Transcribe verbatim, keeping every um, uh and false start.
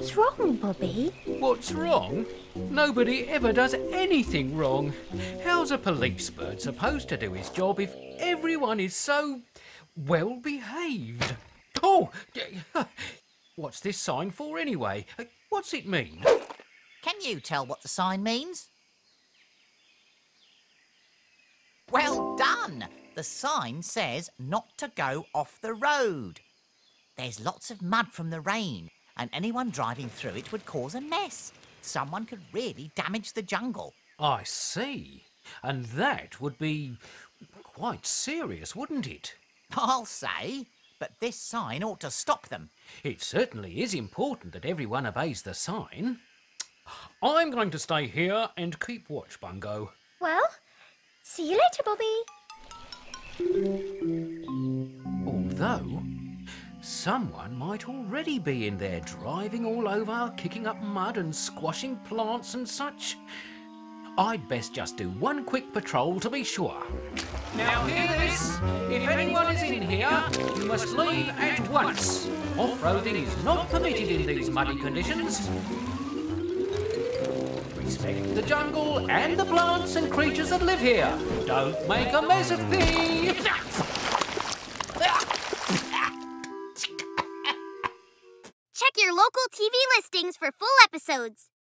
What's wrong, Bobby? What's wrong? Nobody ever does anything wrong. How's a police bird supposed to do his job if everyone is so well behaved? Oh! What's this sign for anyway? What's it mean? Can you tell what the sign means? Well done! The sign says not to go off the road. There's lots of mud from the rain, and anyone driving through it would cause a mess. Someone could really damage the jungle. I see. And that would be quite serious, wouldn't it? I'll say. But this sign ought to stop them. It certainly is important that everyone obeys the sign. I'm going to stay here and keep watch, Bungo. Well, see you later, Bobby. Although, someone might already be in there driving all over, kicking up mud and squashing plants and such. I'd best just do one quick patrol to be sure. Now hear this, if anyone is in here, you must leave at once. Off-roading is not permitted in these muddy conditions. Respect the jungle and the plants and creatures that live here. Don't make a mess of things. Check your local T V listings for full episodes.